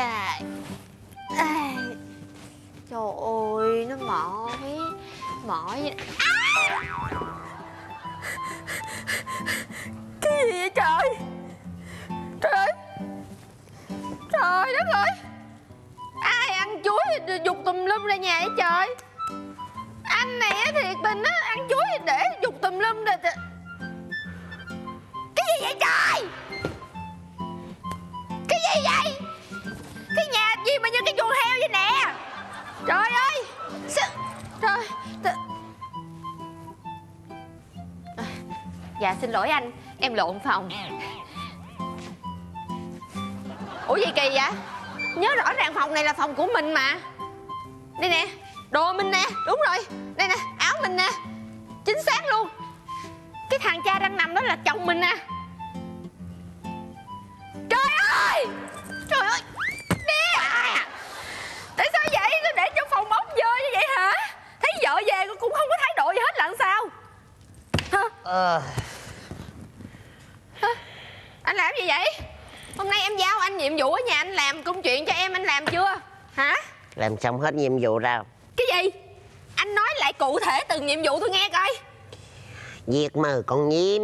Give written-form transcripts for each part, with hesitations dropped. Trời à, trời ơi, nó mỏi. À! Cái gì vậy trời? Trời ơi, trời đất ơi, ai ăn chuối dục tùm lum ra nhà vậy trời? Anh này thiệt tình á, ăn chuối để dục tùm lum ra. Cái gì vậy trời? Cái gì vậy? Cái nhà gì mà như cái chuồng heo vậy nè? Trời ơi, trời. Dạ xin lỗi anh, em lộn phòng. Ủa gì kỳ vậy? Nhớ rõ ràng phòng này là phòng của mình mà. Đây nè, đồ mình nè, đúng rồi. Đây nè, áo mình nè. Chính xác luôn. Cái thằng cha đang nằm đó là chồng mình nè. Trời ơi, trời ơi. Nè, tại sao vậy? Nó để trong phòng bóng dơ như vậy hả? Thấy vợ về cũng không có thái độ gì hết là sao? Hả? Anh làm gì vậy? Hôm nay em giao anh nhiệm vụ ở nhà anh làm công chuyện cho em, anh làm chưa? Hả? Làm xong hết nhiệm vụ ra. Cái gì? Anh nói lại cụ thể từng nhiệm vụ tôi nghe coi. Giết mờ con nhím.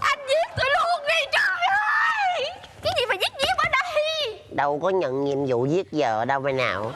Anh giết tôi luôn đi trời ơi. Cái gì mà giết ở đây? Đâu có nhận nhiệm vụ giết vợ đâu vậy nào.